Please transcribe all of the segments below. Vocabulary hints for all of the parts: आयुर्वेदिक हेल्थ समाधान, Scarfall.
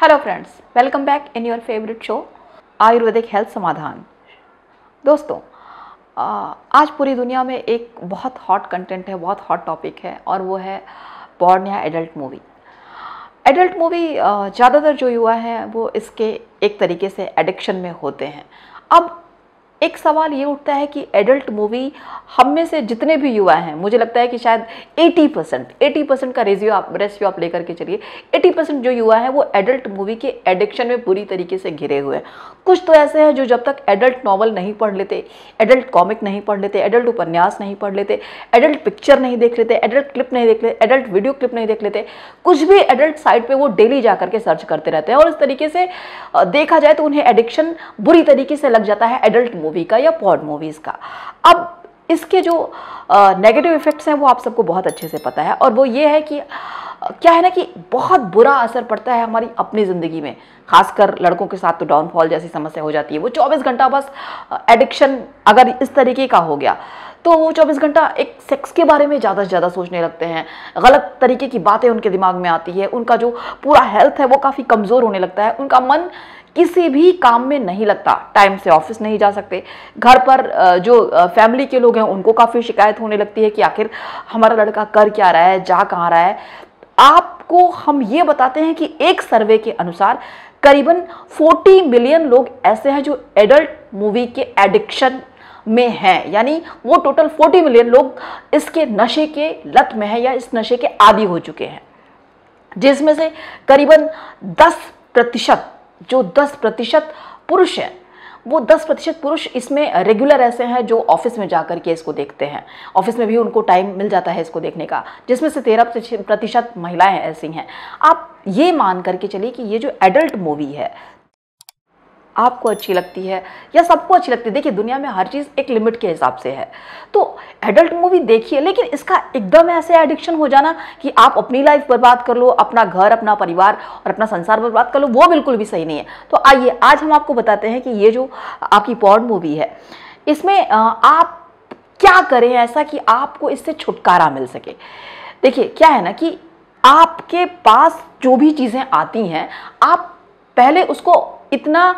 Hello friends, welcome back in your favourite show आयुर्वेदिक हेल्थ समाधान। दोस्तों, आज पूरी दुनिया में एक बहुत हॉट कंटेंट है, बहुत हॉट टॉपिक है और वो है बॉर्न या एडल्ट मूवी। एडल्ट मूवी ज़्यादातर जो युवा हैं वो इसके एक तरीके से एडिक्शन में होते हैं। अब एक सवाल ये उठता है कि एडल्ट मूवी हम में से जितने भी युवा हैं, मुझे लगता है कि शायद 80% का रेशियो आप लेकर के चलिए, 80% जो युवा हैं वो एडल्ट मूवी के एडिक्शन में पूरी तरीके से घिरे हुए हैं। कुछ तो ऐसे हैं जो जब तक एडल्ट नावल नहीं पढ़ लेते, एडल्ट कॉमिक नहीं पढ़ लेते, एडल्ट उपन्यास नहीं पढ़ लेते, एडल्ट पिक्चर नहीं देख लेते, एडल्ट क्लिप नहीं देख लेते, एडल्ट वीडियो क्लिप नहीं देख लेते, कुछ भी एडल्ट साइट पर वो डेली जा करके सर्च करते रहते हैं। और इस तरीके से देखा जाए तो उन्हें एडिक्शन बुरी तरीके से लग जाता है एडल्ट मूवी का या पॉर्न मूवीज़ का। अब इसके जो नेगेटिव इफ़ेक्ट्स हैं वो आप सबको बहुत अच्छे से पता है, और वो ये है कि क्या है ना कि बहुत बुरा असर पड़ता है हमारी अपनी ज़िंदगी में, खासकर लड़कों के साथ तो डाउनफॉल जैसी समस्या हो जाती है। वो 24 घंटा बस एडिक्शन अगर इस तरीके का हो गया तो वो 24 घंटा एक सेक्स के बारे में ज़्यादा से ज़्यादा सोचने लगते हैं, गलत तरीके की बातें उनके दिमाग में आती है, उनका जो पूरा हेल्थ है वो काफ़ी कमज़ोर होने लगता है, उनका मन किसी भी काम में नहीं लगता, टाइम से ऑफिस नहीं जा सकते, घर पर जो फैमिली के लोग हैं उनको काफ़ी शिकायत होने लगती है कि आखिर हमारा लड़का कर क्या रहा है, जा कहाँ रहा है। आपको हम ये बताते हैं कि एक सर्वे के अनुसार करीबन 40 मिलियन लोग ऐसे हैं जो एडल्ट मूवी के एडिक्शन में हैं, यानी वो टोटल 40 मिलियन लोग इसके नशे के लत में हैं या इस नशे के आदी हो चुके हैं, जिसमें से करीबन 10% पुरुष हैं। वो 10% पुरुष इसमें रेगुलर ऐसे हैं जो ऑफिस में जाकर के इसको देखते हैं, ऑफिस में भी उनको टाइम मिल जाता है इसको देखने का, जिसमें से 13% महिलाएं ऐसी हैं। आप ये मान करके चलिए कि ये जो एडल्ट मूवी है आपको अच्छी लगती है या सबको अच्छी लगती है, देखिए दुनिया में हर चीज़ एक लिमिट के हिसाब से है, तो एडल्ट मूवी देखिए, लेकिन इसका एकदम ऐसे एडिक्शन हो जाना कि आप अपनी लाइफ बर्बाद कर लो, अपना घर, अपना परिवार और अपना संसार बर्बाद कर लो, वो बिल्कुल भी सही नहीं है। तो आइए आज हम आपको बताते हैं कि ये जो आपकी पॉर्न मूवी है इसमें आप क्या करें ऐसा कि आपको इससे छुटकारा मिल सके। देखिए क्या है ना कि आपके पास जो भी चीज़ें आती हैं आप पहले उसको इतना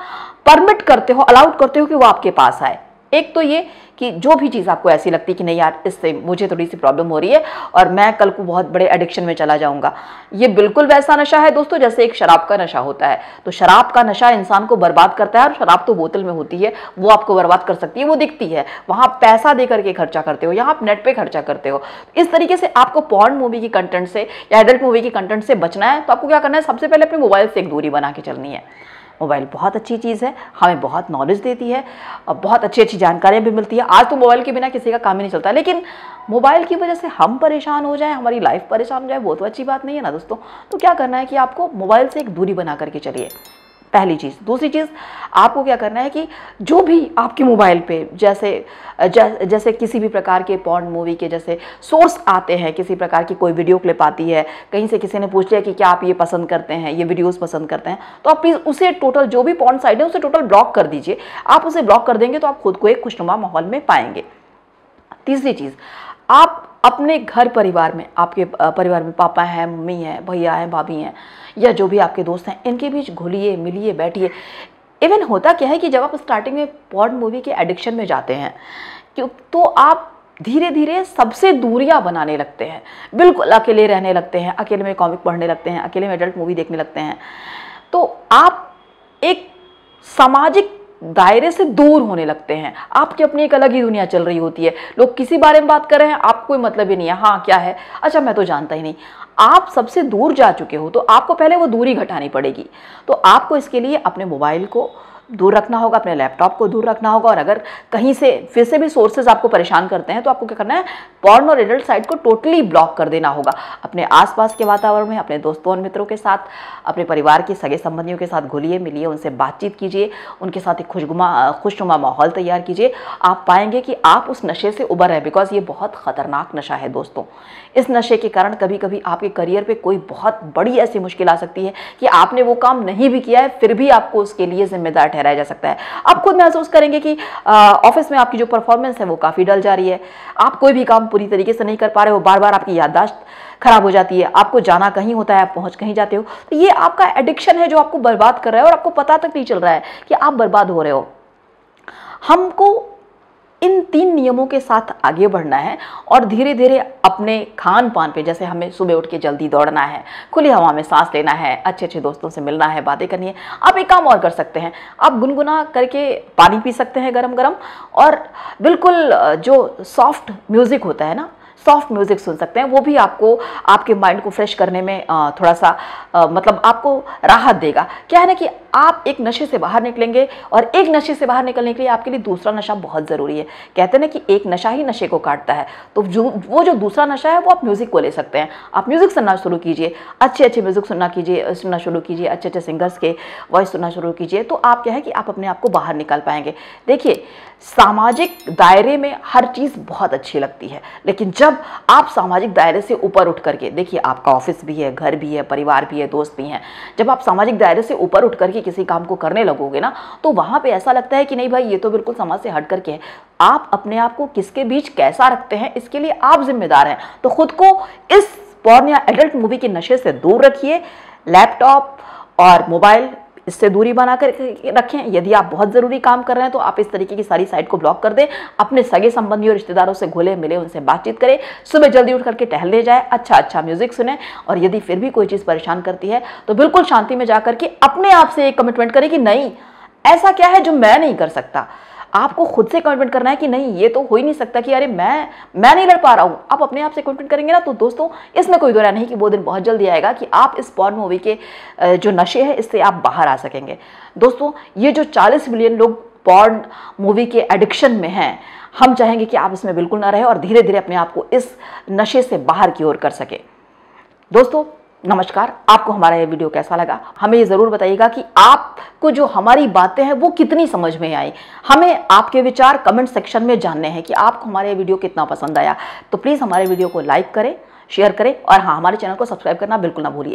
परमिट करते हो, अलाउड करते हो कि वो आपके पास आए। एक तो ये कि जो भी चीज़ आपको ऐसी लगती है कि नहीं यार इससे मुझे थोड़ी सी प्रॉब्लम हो रही है और मैं कल को बहुत बड़े एडिक्शन में चला जाऊंगा, ये बिल्कुल वैसा नशा है दोस्तों जैसे एक शराब का नशा होता है। तो शराब का नशा इंसान को बर्बाद करता है, और शराब तो बोतल में होती है, वो आपको बर्बाद कर सकती है, वो दिखती है, वहाँ पैसा दे करके खर्चा करते हो या आप नेट पर खर्चा करते हो। इस तरीके से आपको पॉर्न मूवी की कंटेंट से या एडल्ट मूवी के कंटेंट से बचना है तो आपको क्या करना है, सबसे पहले अपने मोबाइल से एक दूरी बना के चलनी है। मोबाइल बहुत अच्छी चीज़ है, हमें बहुत नॉलेज देती है और बहुत अच्छी अच्छी जानकारियाँ भी मिलती है। आज तो मोबाइल के बिना किसी का काम ही नहीं चलता, लेकिन मोबाइल की वजह से हम परेशान हो जाएं, हमारी लाइफ परेशान हो जाए, वो तो अच्छी बात नहीं है ना दोस्तों। तो क्या करना है कि आपको मोबाइल से एक दूरी बना करके चलिए, पहली चीज़। दूसरी चीज़, आपको क्या करना है कि जो भी आपके मोबाइल पे जैसे किसी भी प्रकार के पॉर्न मूवी के जैसे सोर्स आते हैं, किसी प्रकार की कोई वीडियो क्लिप आती है, कहीं से किसी ने पूछ लिया कि क्या आप ये पसंद करते हैं, ये वीडियोस पसंद करते हैं, तो आप प्लीज़ उसे टोटल, जो भी पॉर्न साइट है उसे टोटल ब्लॉक कर दीजिए। आप उसे ब्लॉक कर देंगे तो आप खुद को एक खुशनुमा माहौल में पाएंगे। तीसरी चीज़, आप अपने घर परिवार में, आपके परिवार में पापा हैं, मम्मी हैं, भैया हैं, भाभी हैं या जो भी आपके दोस्त हैं, इनके बीच घुलिए मिलिए बैठिए। इवन होता क्या है कि जब आप स्टार्टिंग में पॉर्न मूवी के एडिक्शन में जाते हैं तो आप धीरे धीरे सबसे दूरियां बनाने लगते हैं, बिल्कुल अकेले रहने लगते हैं, अकेले में कॉमिक पढ़ने लगते हैं, अकेले में एडल्ट मूवी देखने लगते हैं। तो आप एक सामाजिक दायरे से दूर होने लगते हैं, आपकी अपनी एक अलग ही दुनिया चल रही होती है, लोग किसी बारे में बात कर रहे हैं आपको कोई मतलब ही नहीं है, हाँ क्या है, अच्छा मैं तो जानता ही नहीं, आप सबसे दूर जा चुके हो। तो आपको पहले वो दूरी घटानी पड़ेगी। तो आपको इसके लिए अपने मोबाइल को दूर रखना होगा, अपने लैपटॉप को दूर रखना होगा, और अगर कहीं से फिर से भी सोर्सेज आपको परेशान करते हैं तो आपको क्या करना है, पॉर्न और एडल्ट साइट को टोटली ब्लॉक कर देना होगा। अपने आसपास के वातावरण में, अपने दोस्तों और मित्रों के साथ, अपने परिवार के सगे संबंधियों के साथ घुलिए मिलिए, उनसे बातचीत कीजिए, उनके साथ एक खुशनुमा माहौल तैयार कीजिए। आप पाएंगे कि आप उस नशे से उबर रहे, बिकॉज ये बहुत ख़तरनाक नशा है दोस्तों। इस नशे के कारण कभी कभी आपके करियर पर कोई बहुत बड़ी ऐसी मुश्किल आ सकती है कि आपने वो काम नहीं भी किया है फिर भी आपको उसके लिए जिम्मेदार ठहराया जा सकता है। आप खुद महसूस करेंगे कि ऑफिस में आपकी जो परफॉर्मेंस है वो काफ़ी डल जा रही है, आप कोई भी काम पूरी तरीके से नहीं कर पा रहे हो, बार बार आपकी याददाश्त खराब हो जाती है, आपको जाना कहीं होता है, आप पहुंच कहीं जाते हो। तो ये आपका एडिक्शन है जो आपको बर्बाद कर रहा है और आपको पता तक नहीं चल रहा है कि आप बर्बाद हो रहे हो। हमको इन 3 नियमों के साथ आगे बढ़ना है और धीरे धीरे अपने खान पान पे, जैसे हमें सुबह उठ के जल्दी दौड़ना है, खुली हवा में सांस लेना है, अच्छे अच्छे दोस्तों से मिलना है, बातें करनी है। आप एक काम और कर सकते हैं, आप गुनगुना करके पानी पी सकते हैं गरम गरम, और बिल्कुल जो सॉफ्ट म्यूज़िक होता है ना, सॉफ्ट म्यूज़िक सुन सकते हैं। वो भी आपको, आपके माइंड को फ्रेश करने में थोड़ा सा मतलब आपको राहत देगा। क्या है ना कि आप एक नशे से बाहर निकलेंगे और एक नशे से बाहर निकलने के लिए आपके लिए दूसरा नशा बहुत ज़रूरी है। कहते हैं ना कि एक नशा ही नशे को काटता है, तो वो जो दूसरा नशा है वो आप म्यूज़िक को ले सकते हैं। आप म्यूज़िक सुनना शुरू कीजिए, अच्छे अच्छे म्यूज़िक सुनना शुरू कीजिए, अच्छे अच्छे सिंगर्स के वॉइस सुनना शुरू कीजिए, तो आप क्या है कि आप अपने आप को बाहर निकाल पाएंगे। देखिए, सामाजिक दायरे में हर चीज़ बहुत अच्छी लगती है, लेकिन जब आप सामाजिक दायरे से ऊपर उठ करके, देखिए आपका ऑफिस भी है, घर भी है, परिवार भी है, दोस्त भी हैं, जब आप सामाजिक दायरे से ऊपर उठ करके किसी काम को करने लगोगे ना, तो वहाँ पे ऐसा लगता है कि नहीं भाई, ये तो बिल्कुल समाज से हट करके है। आप अपने आप को किसके बीच कैसा रखते हैं, इसके लिए आप जिम्मेदार हैं। तो खुद को इस पॉर्न या एडल्ट मूवी के नशे से दूर रखिए। लैपटॉप और मोबाइल, इससे दूरी बना कर रखें। यदि आप बहुत ज़रूरी काम कर रहे हैं तो आप इस तरीके की सारी साइट को ब्लॉक कर दें। अपने सगे संबंधी और रिश्तेदारों से घुले मिले, उनसे बातचीत करें। सुबह जल्दी उठ करके टहलने जाए, अच्छा अच्छा म्यूज़िक सुने, और यदि फिर भी कोई चीज़ परेशान करती है तो बिल्कुल शांति में जा करके अपने आप से एक कमिटमेंट करें कि नहीं, ऐसा क्या है जो मैं नहीं कर सकता। आपको खुद से कमिटमेंट करना है कि नहीं, ये तो हो ही नहीं सकता कि अरे मैं नहीं लड़ पा रहा हूँ। आप अपने आप से कमिटमेंट करेंगे ना, तो दोस्तों इसमें कोई दुराय नहीं कि वो दिन बहुत जल्दी आएगा कि आप इस पॉर्न मूवी के जो नशे हैं इससे आप बाहर आ सकेंगे। दोस्तों, ये जो 40 मिलियन लोग पॉर्न मूवी के एडिक्शन में हैं, हम चाहेंगे कि आप इसमें बिल्कुल ना रहें और धीरे धीरे अपने आप को इस नशे से बाहर की ओर कर सकें। दोस्तों नमस्कार, आपको हमारा ये वीडियो कैसा लगा हमें ये ज़रूर बताइएगा कि आपको जो हमारी बातें हैं वो कितनी समझ में आई। हमें आपके विचार कमेंट सेक्शन में जानने हैं कि आपको हमारा ये वीडियो कितना पसंद आया। तो प्लीज़ हमारे वीडियो को लाइक करें, शेयर करें, और हाँ, हमारे चैनल को सब्सक्राइब करना बिल्कुल ना भूलिए।